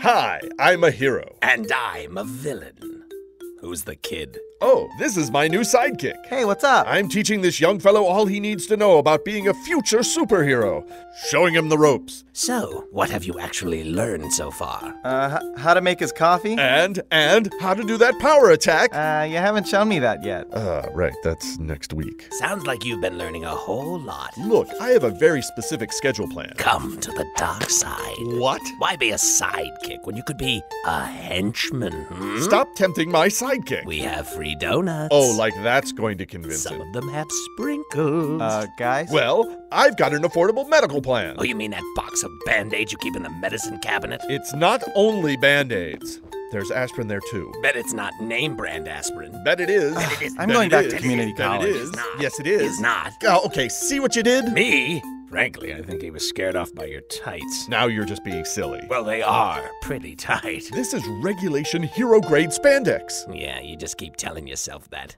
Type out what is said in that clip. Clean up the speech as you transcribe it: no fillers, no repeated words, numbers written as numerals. Hi, I'm a hero. And I'm a villain. Who's the kid? Oh, this is my new sidekick. Hey, what's up? I'm teaching this young fellow all he needs to know about being a future superhero. Showing him the ropes. So, what have you actually learned so far? How to make his coffee. And how to do that power attack. You haven't shown me that yet. Right, that's next week. Sounds like you've been learning a whole lot. Look, I have a very specific schedule plan. Come to the dark side. What? Why be a sidekick when you could be a henchman? Hmm? Stop tempting my sidekick. We have free donuts. Oh, like that's going to convince him. Some of them have sprinkles. Guys? Well, I've got an affordable medical plan. Oh, you mean that box of Band-Aids you keep in the medicine cabinet? It's not only Band-Aids. There's aspirin there, too. Bet it's not name-brand aspirin. Bet it is. Bet it is. I'm going back to community college. Bet it is. Yes, it is. It's not. Oh, okay, see what you did? Me? Frankly, I think he was scared off by your tights. Now you're just being silly. Well, they are pretty tight. This is regulation hero-grade spandex. Yeah, you just keep telling yourself that.